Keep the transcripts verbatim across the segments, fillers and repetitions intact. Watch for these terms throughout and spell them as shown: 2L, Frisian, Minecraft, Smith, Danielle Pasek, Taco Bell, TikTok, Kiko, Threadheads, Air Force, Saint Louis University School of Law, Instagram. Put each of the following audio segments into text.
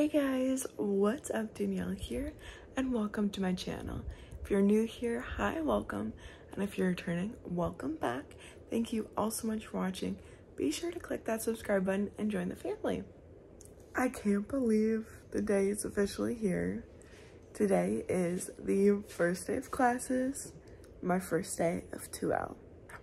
Hey guys, what's up? Danielle here, and welcome to my channel. If you're new here, hi, welcome, and if you're returning, welcome back. Thank you all so much for watching. Be sure to click that subscribe button and join the family. I can't believe the day is officially here. Today is the first day of classes, my first day of two L.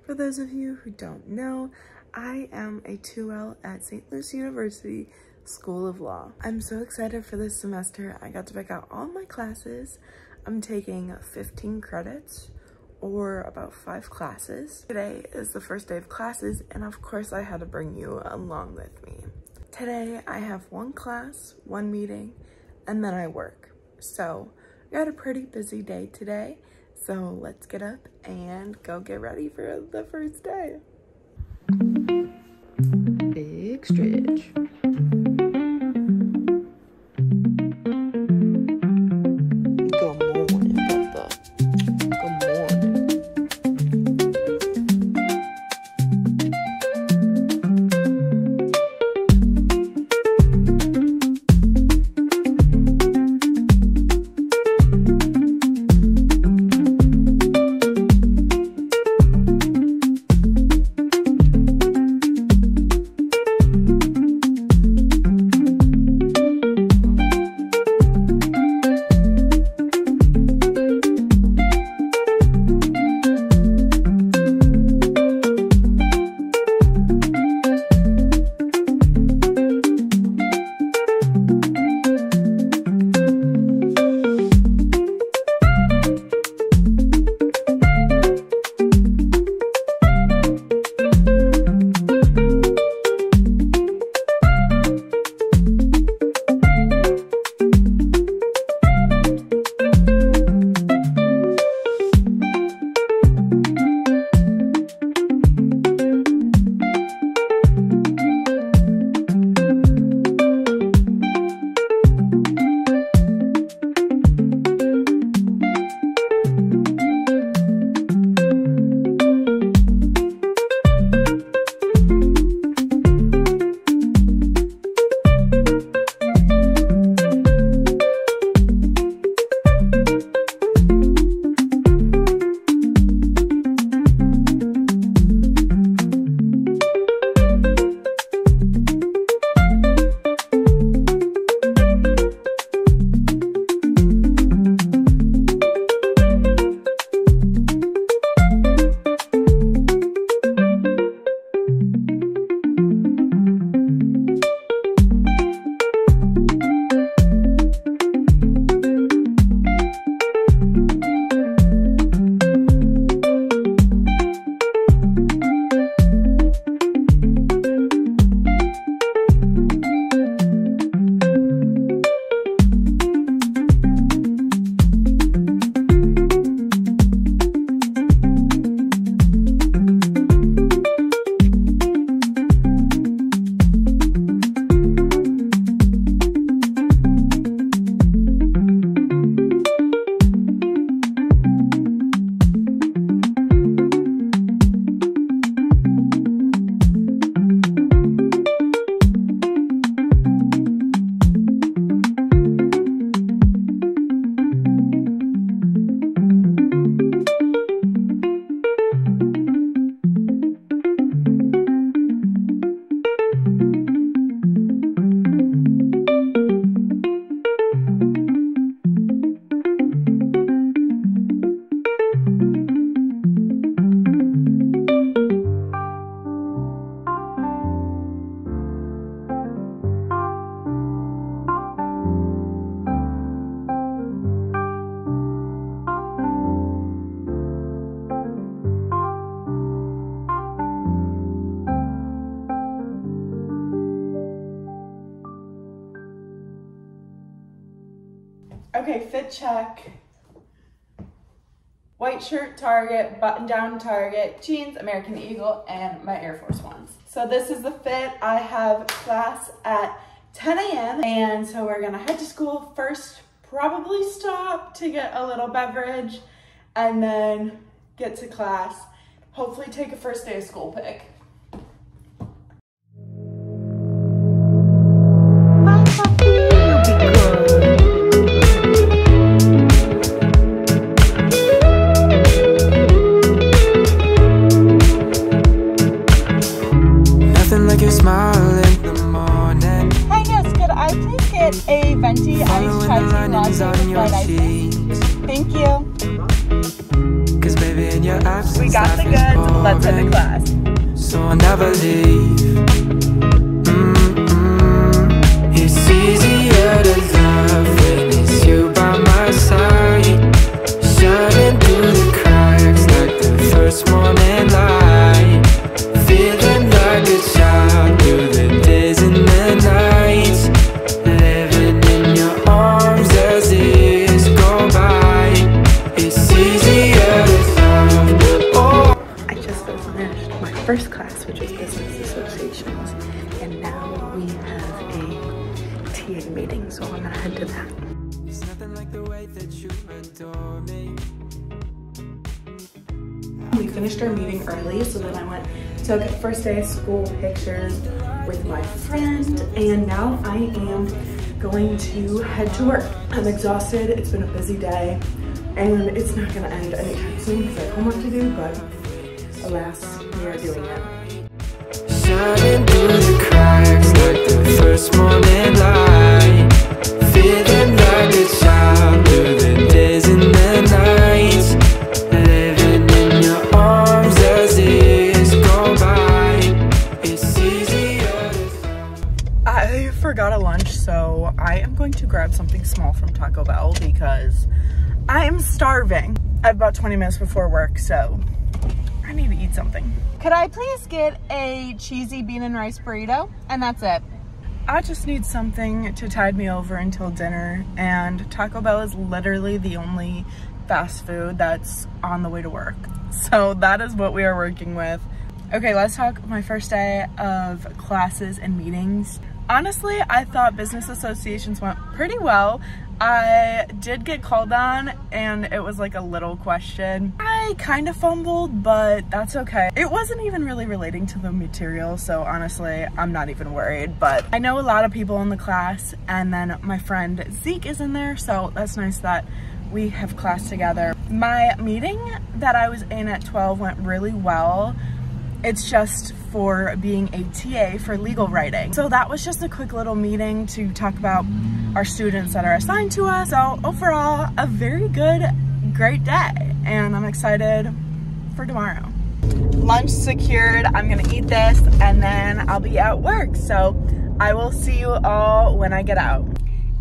For those of you who don't know, I am a two L at Saint Louis University School of Law. I'm so excited for this semester. I got to pick out all my classes. I'm taking fifteen credits, or about five classes. Today is the first day of classes, and of course I had to bring you along with me. Today I have one class, one meeting, and then I work. So I got a pretty busy day today, so let's get up and go get ready for the first day. Big stretch. Okay, fit check. White shirt, Target, button down, Target, jeans, American Eagle, and my Air Force ones. So this is the fit. I have class at ten A M and so we're gonna head to school first, probably stop to get a little beverage and then get to class. Hopefully take a first day of school pic. get a venti iced chai tea latte with light icing. Thank you. Cause baby, in your absence, we got the goods. Let's head to class. So I never leave. Mm-mm. It's easier to love when it's you by my side. Shining through the cracks like the first morning light. Feeling like a child through the days and the nights. Living in your arms as years go by. It's easier to love. Oh. I just finished my first class, which is business associations, and now we have a T A meeting, so I'm gonna head to that. It's nothing like the way that you adore me. We finished our meeting early, so then I went, took first day of school pictures with my friend, and now I am going to head to work. I'm exhausted, it's been a busy day, and it's not gonna end anytime soon because I have homework to do, but alas, we are doing it. Shining through the cracks like the first morning light. Feeling like a child through the days and the nights. Living in your arms as years go by. It's easier to... I forgot a lunch, so I am going to grab something small from Taco Bell because I am starving. I have about twenty minutes before work, so I need to eat something. Could I please get a cheesy bean and rice burrito? And that's it. I just need something to tide me over until dinner, and Taco Bell is literally the only fast food that's on the way to work. So that is what we are working with. Okay, let's talk my first day of classes and meetings. Honestly, I thought business associations went pretty well. I did get called on and it was like a little question. I kind of fumbled, but that's okay. It wasn't even really relating to the material, so honestly, I'm not even worried, but I know a lot of people in the class, and then my friend Zeke is in there, so that's nice that we have class together. My meeting that I was in at twelve went really well. It's just for being a T A for legal writing. So that was just a quick little meeting to talk about our students that are assigned to us. So overall, a very good, great day. And I'm excited for tomorrow. Lunch secured, I'm gonna eat this and then I'll be at work. So I will see you all when I get out.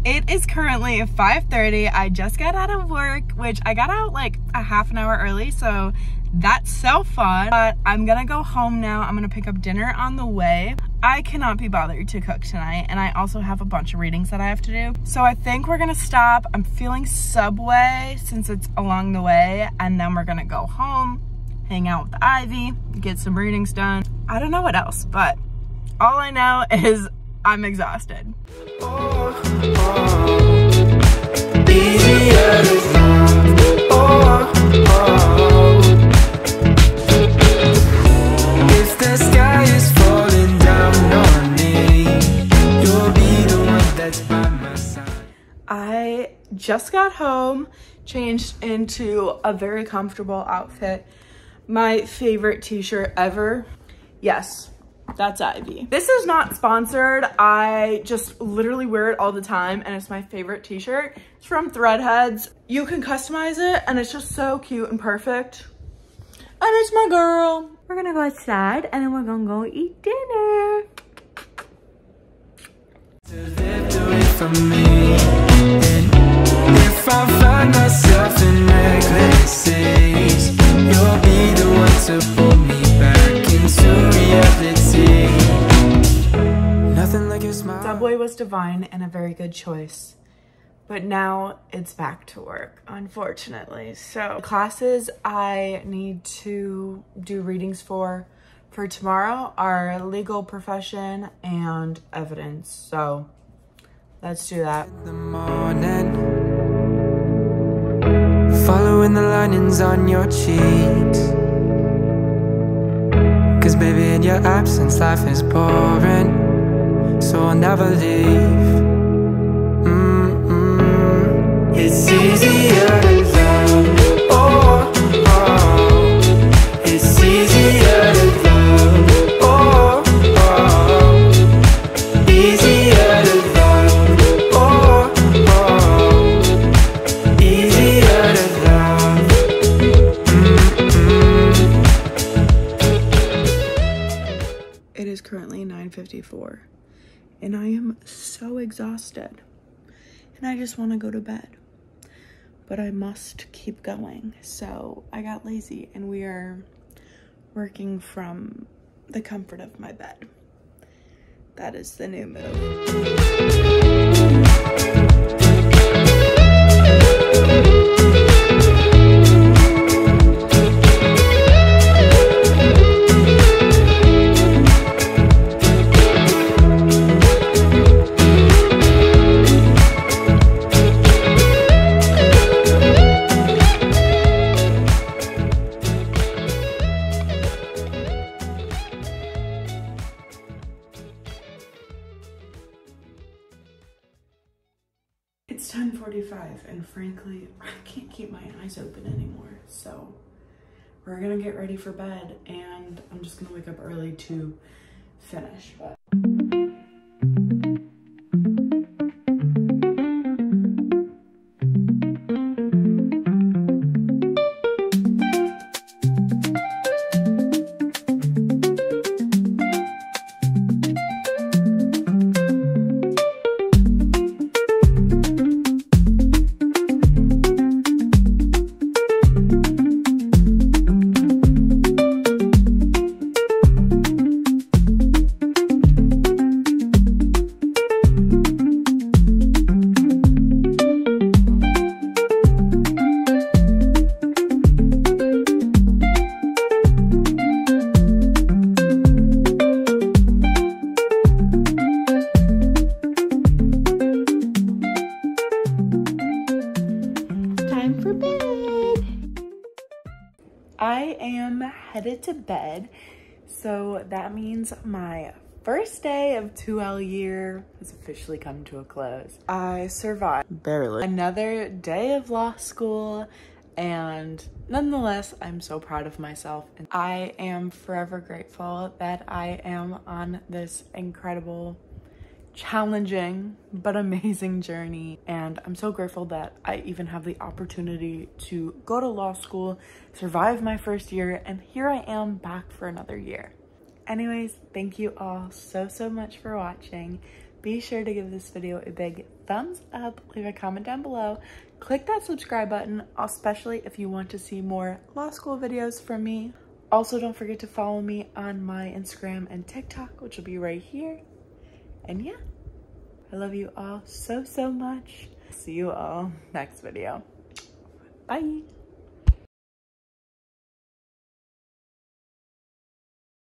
It is currently five thirty. I just got out of work, which I got out like a half an hour early, so that's so fun. But I'm gonna go home now. I'm gonna pick up dinner on the way. I cannot be bothered to cook tonight, and I also have a bunch of readings that I have to do. So I think we're gonna stop. I'm feeling Subway since it's along the way, and then we're gonna go home, hang out with Ivy, get some readings done. I don't know what else, but all I know is I'm exhausted. Oh, oh, oh. Easier to find. Oh, oh, oh. If the sky is falling down on me, you'll be the one that's by my side. I just got home, changed into a very comfortable outfit. My favorite t-shirt ever. Yes. That's Ivy. This is not sponsored. I just literally wear it all the time, and it's my favorite t-shirt. It's from Threadheads. You can customize it, and it's just so cute and perfect. And it's my girl. We're gonna go outside, and then we're gonna go eat dinner. From me, and if I find myself in necklaces, you'll be the one to pull me back into reality. Subway was divine and a very good choice, but now it's back to work, unfortunately. So classes I need to do readings for for tomorrow are legal profession and evidence, so let's do that. In the morning, following the linings on your cheeks, cause baby in your absence life is boring. So I'll never leave. Mm-mm. It's easier to love. Oh, oh. It's easier to love. Oh, oh. Easier to love. Oh. hour and I am so exhausted and I just want to go to bed, but I must keep going. So I got lazy and we are working from the comfort of my bed. That is the new move. It's ten forty-five and frankly, I can't keep my eyes open anymore. So we're gonna get ready for bed and I'm just gonna wake up early to finish. But I am headed to bed, so that means my first day of two L year has officially come to a close. I survived, barely, another day of law school, and nonetheless, I'm so proud of myself. And I am forever grateful that I am on this incredible, challenging, but amazing journey. And I'm so grateful that I even have the opportunity to go to law school, survive my first year, and here I am back for another year. Anyways, thank you all so, so much for watching. Be sure to give this video a big thumbs up, leave a comment down below, click that subscribe button, especially if you want to see more law school videos from me. Also, don't forget to follow me on my Instagram and TikTok, which will be right here. And yeah, I love you all so, so much. See you all next video. Bye.